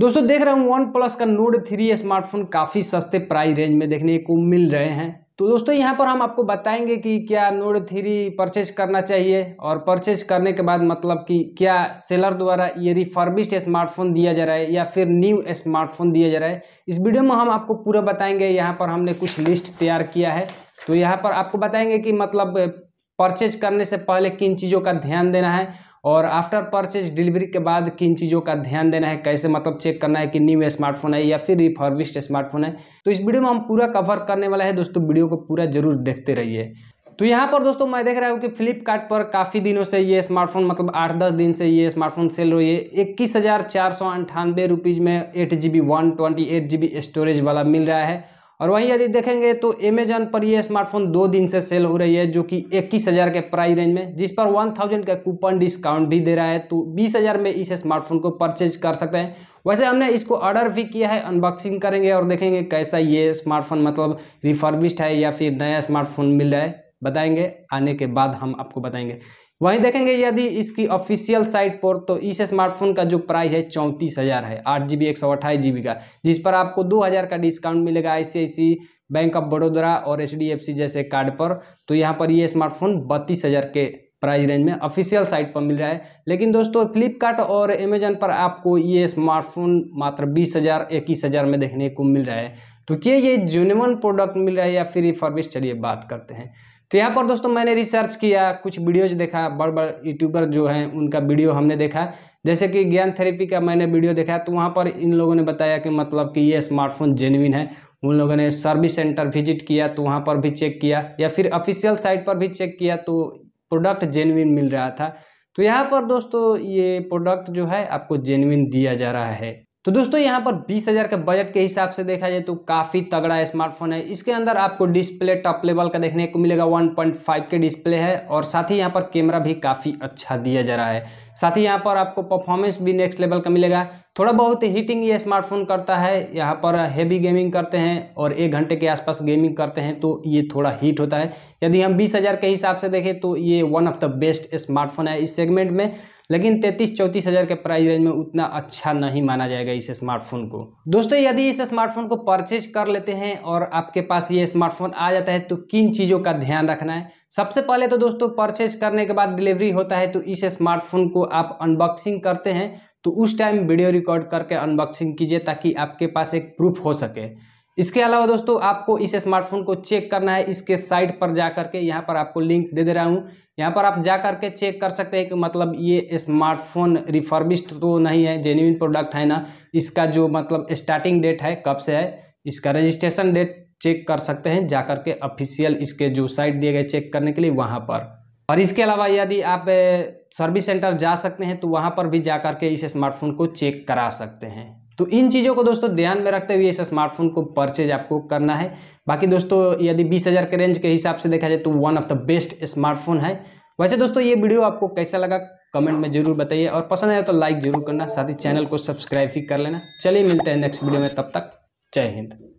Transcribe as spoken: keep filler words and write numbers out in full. दोस्तों देख रहे हैं वन प्लस का नोड थ्री स्मार्टफोन काफ़ी सस्ते प्राइस रेंज में देखने को मिल रहे हैं। तो दोस्तों यहाँ पर हम आपको बताएंगे कि क्या नोड थ्री परचेज करना चाहिए और परचेज करने के बाद मतलब कि क्या सेलर द्वारा ये रिफर्बिश्ड स्मार्टफोन दिया जा रहा है या फिर न्यू स्मार्टफोन दिया जा रहा है, इस वीडियो में हम आपको पूरा बताएंगे। यहाँ पर हमने कुछ लिस्ट तैयार किया है, तो यहाँ पर आपको बताएंगे कि मतलब परचेज करने से पहले किन चीज़ों का ध्यान देना है और आफ्टर परचेज डिलीवरी के बाद किन चीज़ों का ध्यान देना है, कैसे मतलब चेक करना है कि न्यू स्मार्टफोन है या फिर रिफर्बिश्ड स्मार्टफोन है। तो इस वीडियो में हम पूरा कवर करने वाला है दोस्तों, वीडियो को पूरा जरूर देखते रहिए। तो यहाँ पर दोस्तों मैं देख रहा हूँ कि फ्लिपकार्ट पर काफ़ी दिनों से ये स्मार्टफोन मतलब आठ दस दिन से ये स्मार्टफोन सेल रही है। इक्कीस हज़ार चार सौ अंठानवे रुपीज़ में eight G B one twenty eight G B storage वाला मिल रहा है। और वहीं यदि देखेंगे तो अमेजॉन पर यह स्मार्टफोन दो दिन से सेल हो रही है जो कि इक्कीस हज़ार के प्राइस रेंज में, जिस पर वन थाउजेंड का कूपन डिस्काउंट भी दे रहा है। तो बीस हज़ार में इस स्मार्टफोन को परचेज कर सकते हैं। वैसे हमने इसको ऑर्डर भी किया है, अनबॉक्सिंग करेंगे और देखेंगे कैसा ये स्मार्टफोन मतलब रिफर्बिश्ड है या फिर नया स्मार्टफोन मिल रहा है, बताएंगे आने के बाद हम आपको बताएंगे। वहीं देखेंगे यदि इसकी ऑफिशियल साइट पर तो इस स्मार्टफोन का जो प्राइस है चौंतीस हज़ार है, आठ जी बी एक सौ अट्ठाईस जी बी का, जिस पर आपको दो हज़ार का डिस्काउंट मिलेगा I C I C I, bank of Baroda और एच डी एफ सी जैसे कार्ड पर। तो यहाँ पर ये स्मार्टफोन बत्तीस हज़ार के प्राइस रेंज में ऑफिशियल साइट पर मिल रहा है। लेकिन दोस्तों फ्लिपकार्ट और अमेजन पर आपको ये स्मार्टफोन मात्र बीस हज़ार इक्कीस हज़ार में देखने को मिल रहा है। तो क्या ये जेन्युइन प्रोडक्ट मिल रहा है या फिर रिफर्बिश्ड, चलिए बात करते हैं। तो यहाँ पर दोस्तों मैंने रिसर्च किया, कुछ वीडियोज देखा, बड़े बड़े यूट्यूबर जो हैं उनका वीडियो हमने देखा, जैसे कि ज्ञान थेरेपी का मैंने वीडियो देखा। तो वहाँ पर इन लोगों ने बताया कि मतलब कि ये स्मार्टफोन जेन्युइन है। उन लोगों ने सर्विस सेंटर विजिट किया तो वहाँ पर भी चेक किया या फिर ऑफिशियल साइट पर भी चेक किया तो प्रोडक्ट जेन्युइन मिल रहा था। तो यहाँ पर दोस्तों ये प्रोडक्ट जो है आपको जेन्युइन दिया जा रहा है। तो दोस्तों यहाँ पर बीस हज़ार के बजट के हिसाब से देखा जाए तो काफ़ी तगड़ा स्मार्टफोन है। इसके अंदर आपको डिस्प्ले टॉप लेवल का देखने को मिलेगा, वन पॉइंट फाइव के डिस्प्ले है और साथ ही यहाँ पर कैमरा भी काफ़ी अच्छा दिया जा रहा है। साथ ही यहाँ पर आपको परफॉर्मेंस भी नेक्स्ट लेवल का मिलेगा। थोड़ा बहुत हीटिंग ये स्मार्टफोन करता है, यहाँ पर हैवी गेमिंग करते हैं और एक घंटे के आसपास गेमिंग करते हैं तो ये थोड़ा हीट होता है। यदि हम बीस हज़ार के हिसाब से देखें तो ये one of the best smartphone है इस सेगमेंट में, लेकिन तैंतीस चौंतीस हज़ार के प्राइस रेंज में उतना अच्छा नहीं माना जाएगा इस स्मार्टफोन को। दोस्तों यदि इस स्मार्टफोन को परचेज कर लेते हैं और आपके पास ये स्मार्टफोन आ जाता है तो किन चीज़ों का ध्यान रखना है। सबसे पहले तो दोस्तों परचेज करने के बाद डिलीवरी होता है तो इस स्मार्टफोन को आप अनबॉक्सिंग करते हैं तो उस टाइम वीडियो रिकॉर्ड करके अनबॉक्सिंग कीजिए ताकि आपके पास एक प्रूफ हो सके। इसके अलावा दोस्तों आपको इस स्मार्टफोन को चेक करना है, इसके साइट पर जा करके, यहाँ पर आपको लिंक दे दे रहा हूँ, यहाँ पर आप जा करके चेक कर सकते हैं कि मतलब ये स्मार्टफोन रिफर्बिश्ड तो नहीं है, जेन्युइन प्रोडक्ट है ना। इसका जो मतलब स्टार्टिंग डेट है कब से है, इसका रजिस्ट्रेशन डेट चेक कर सकते हैं जा करके ऑफिशियल इसके जो साइट दिए गए चेक करने के लिए वहाँ पर। और इसके अलावा यदि आप सर्विस सेंटर जा सकते हैं तो वहाँ पर भी जा करके इस स्मार्टफोन को चेक करा सकते हैं। तो इन चीज़ों को दोस्तों ध्यान में रखते हुए इस स्मार्टफोन को परचेज आपको करना है। बाकी दोस्तों यदि बीस हज़ार के रेंज के हिसाब से देखा जाए तो one of the best smartphone है। वैसे दोस्तों ये वीडियो आपको कैसा लगा कमेंट में जरूर बताइए और पसंद आया तो लाइक जरूर करना, साथ ही चैनल को सब्सक्राइब भी कर लेना। चलिए मिलते हैं नेक्स्ट वीडियो में, तब तक जय हिंद।